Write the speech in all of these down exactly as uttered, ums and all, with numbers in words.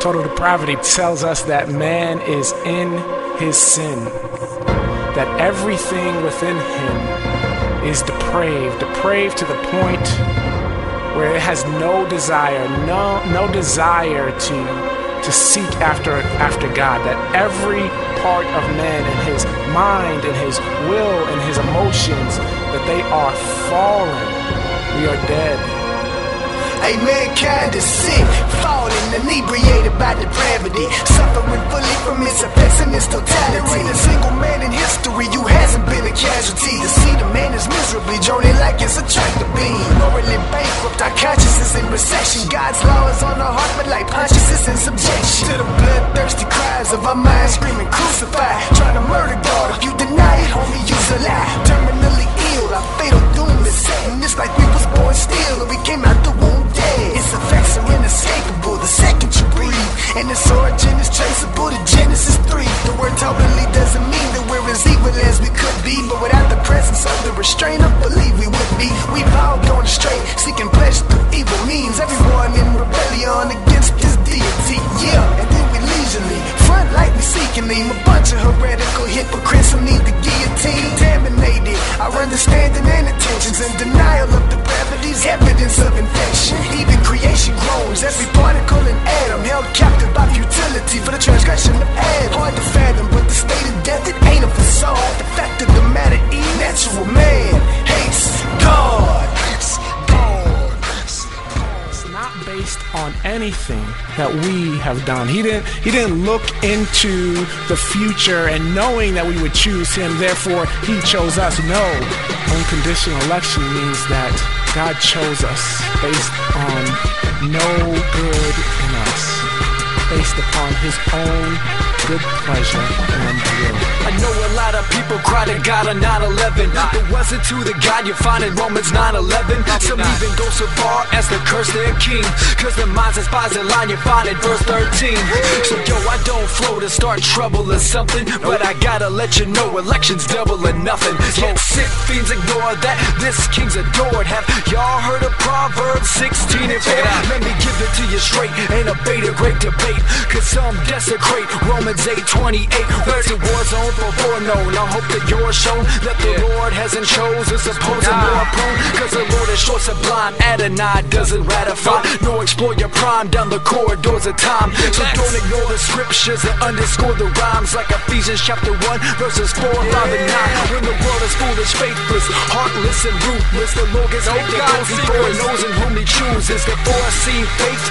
Total depravity tells us that man is in his sin, that everything within him is depraved, depraved to the point where it has no desire, no no desire to, to seek after, after God, that every part of man and his mind and his will and his emotions, that they are fallen, we are dead. Hey, mankind is sick, falling, inebriated by depravity, suffering fully from its effects and its totality. There ain't a single man in history who hasn't been a casualty. To see the man is miserably droning like it's a track to be. Morally bankrupt, our consciousness in recession. God's law is on our heart, but like conscience is in subjection to the bloodthirsty cries of our mind screaming crucify. Trying to murder God, if you deny it, homie, use a lie. Terminally ill, our fatal doom is set, and it's like we was born still, and we came out the womb. Its effects are inescapable the second you breathe, and its origin is traceable to Genesis three. The word totally doesn't mean that we're as evil as we could be, but without the presence of the restraint I believe we would be. We've all gone astray, seeking pleasure through evil means. Everyone in rebellion against this deity, yeah. And then we leisurely front like we seeking him. A bunch of heretical hypocrites who need the guillotine. Contaminated our understanding and intentions, and denial of depravity's evidence of infection. Even creation groans, every particle in Adam held captive by futility for the transgression of Adam. Hard to fathom, but the state of death, it ain't a facade. The fact of the matter is, natural man hates God. Hates God. It's not based on anything that we have done. He didn't, he didn't look into the future and knowing that we would choose him, therefore he chose us. No, unconditional election means that God chose us based on no good in us, based upon his own good pleasure and will. I know a lot of people cry to God on nine eleven, but wasn't to the God you find in Romans nine eleven. Some even go so far as to curse their king, cause their minds despise the line you find in verse thirteen. So yo, I don't flow to start trouble or something, but I gotta let you know election's double or nothing. Yet sick fiends ignore that this king's adored. Have y'all heard of Proverbs sixteen and four? Let me give it to you straight and abate a great debate, cause some desecrate Romans eight twenty-eight. Where's the war zone for foreknown? I hope that you're shown that the yeah. Lord hasn't chosen supposed more prone, cause the Lord is short sublime. Adonai doesn't ratify, nor explore your prime down the corridors of time. So don't ignore the scriptures that underscore the rhymes, like Ephesians chapter one verses four, five and nine. When the world is foolish, faithless, heartless and ruthless, the Lord is open doors before it knows in whom he chooses. The foreseen faith,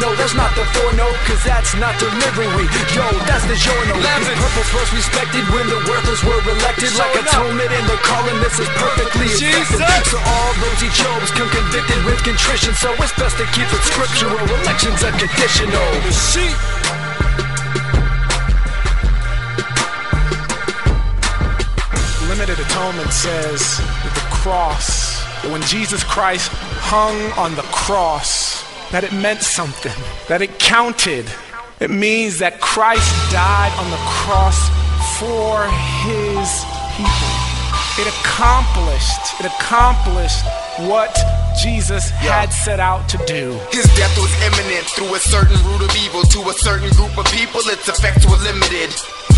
no, that's not the foreknow, cause that's not delivery. Yo, that's the journal. His purpose was respected when the worthless were elected, like atonement in the calling. This is perfectly effective. So all those he chose come convicted with contrition, so it's best to keep it scriptural. Elections are conditional. The sheep. Limited atonement says that the cross, that when Jesus Christ hung on the cross, that it meant something, that it counted. It means that Christ died on the cross for his people. It accomplished, it accomplished what Jesus Yo. had set out to do. His death was imminent through a certain root of evil to a certain group of people. Its effects were limited.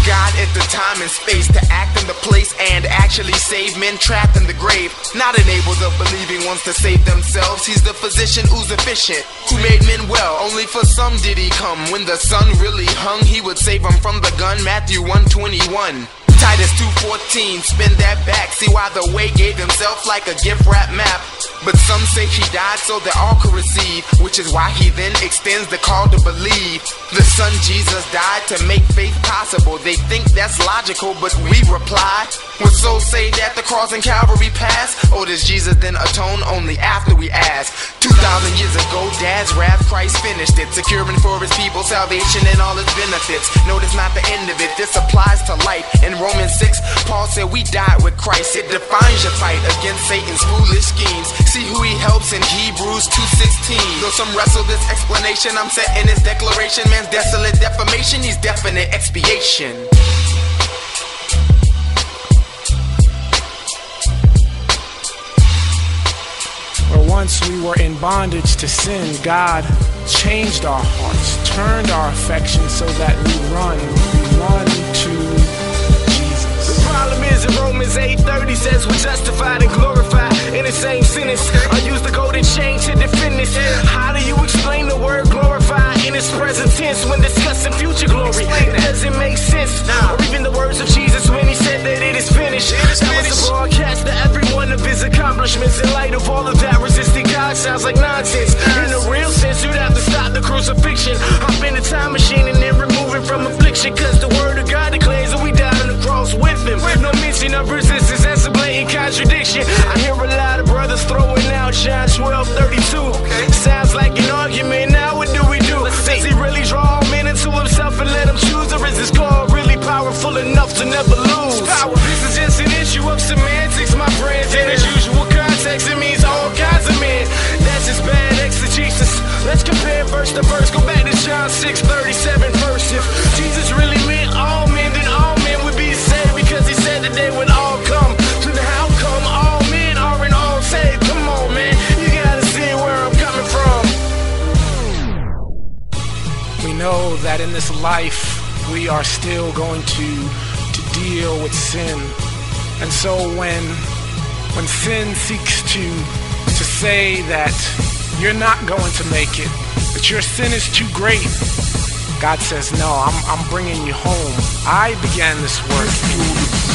God at the time and space to act in the place and actually save men trapped in the grave, not enabled of believing ones to save themselves. He's the physician who's efficient, who made men well. Only for some did he come. When the sun really hung, he would save them from the gun. Matthew one twenty-one. Titus two fourteen, spin that back. See why the way gave himself like a gift wrap map. But some say he died so that all could receive, which is why he then extends the call to believe. The son Jesus died to make faith possible. They think that's logical, but we reply, would souls say that the cross and Calvary pass? Or does Jesus then atone only after we ask? two thousand years ago, Dad's wrath, Christ finished it, securing for his people salvation and all its benefits. No, that's not the end of it. This applies to life. In Rome Romans six, Paul said we died with Christ. It defines your fight against Satan's foolish schemes. See who he helps in Hebrews two sixteen. Though some wrestle this explanation, I'm set in his declaration. Man's desolate defamation, he's definite expiation. We're once we were in bondage to sin, God changed our hearts, turned our affections so that we run, we run to Jesus. The problem is in Romans eight thirty says we're justified and glorified in the same sentence. I use the golden chain to defend this. How do you explain the word glorify in its present tense when discussing future glory? It doesn't make sense. Nah. Or even the words of Jesus when he said that it is finished. It is finished. That was a broadcast to every one of his accomplishments. In light of all of that, resisting God sounds like nonsense. In a real sense, you'd have to stop the crucifixion. Hop in the time machine and then remove it from affliction. Cause the word of God declares that we died on the cross with him. No mention of resistance, that's a blatant contradiction. I hear a lot of brothers throwing out John twelve thirty-two. Okay. Sounds like an argument, now what do we do? Does he really draw men into himself and let him choose? Or is this God really powerful enough to never lose? Power. This is just an issue of semantics, my friends. In its usual context, it means all kinds of men. That's just bad exegesis. Let's compare verse to verse. Go back to John six thirty-seven verse. If Jesus really meant all men, then all men would be saved, because he said that they would all come. So then how come all men aren't all saved? Come on, man. You gotta see where I'm coming from. We know that in this life, we are still going to, to deal with sin. And so when, when sin seeks to, to say that you're not going to make it, that your sin is too great, God says, no, I'm, I'm bringing you home. I began this work.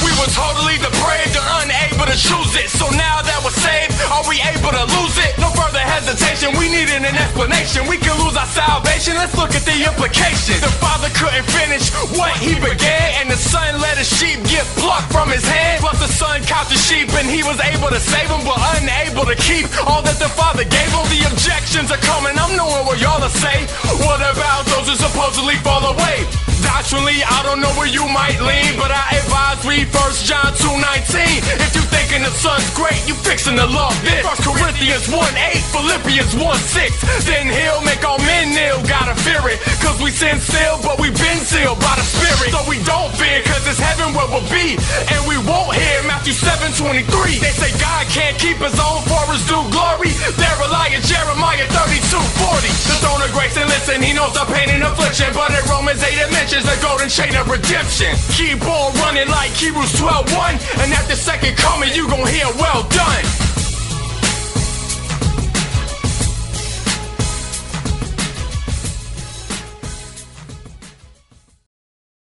We were totally depraved or unable to choose it. So now that we're saved, are we able to lose it? No further hesitation, we needed an explanation. We can lose our salvation, let's look at the implications. The Father couldn't finish what he began, and the Son let a sheep get plucked from his hand. Plus the Son caught the sheep and he was able to save him, but unable to keep all that the Father gave him. The objections are coming, I'm knowing what y'all are saying. What about those who supposedly fall away? Doctrinally, I don't know where you might lean, but I advise read First John two nineteen. If you thinking the Son's great, you fixing to love this. First Corinthians one eight, Philippians one six. Then he'll make all men kneel, gotta fear it. Cause we sin still, but we been sealed by the Spirit. So we don't fear, cause it's heaven where we'll be. And we won't hear Matthew seven twenty-three. They say God can't keep his own for his due glory. They're relying Jeremiah thirty-two forty. The throne of grace, and listen, he knows the pain and affliction. But in Romans eight it mentions the golden chain of redemption. Keep on running like Hebrews twelve one, and at the second coming you gon' hear well done.